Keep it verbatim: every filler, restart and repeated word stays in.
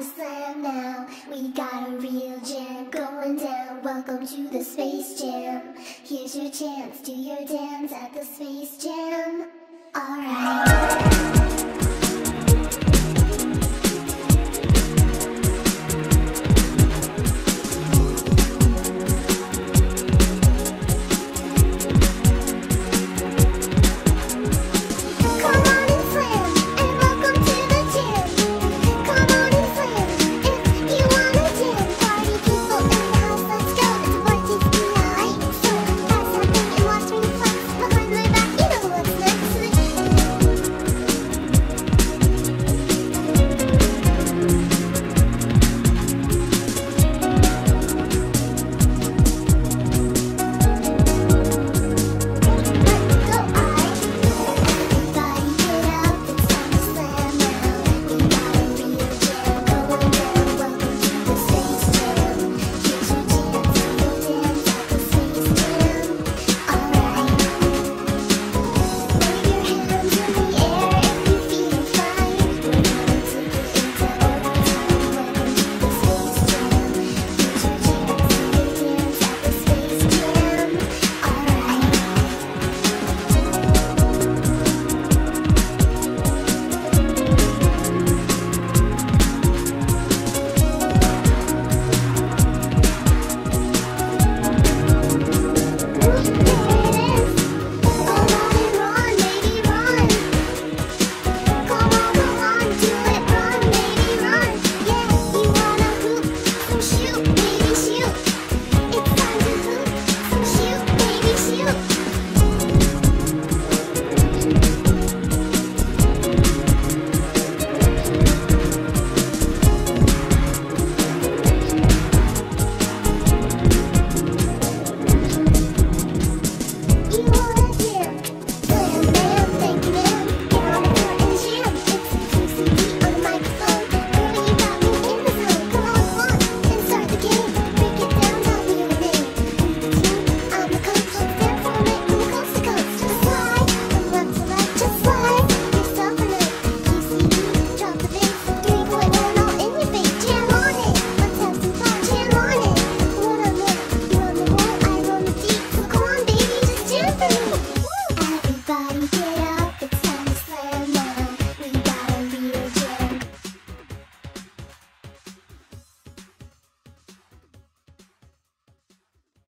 the slam now. We got a real jam going down. Welcome to the Space Jam. Here's your chance, do your dance at the Space Jam. Alright.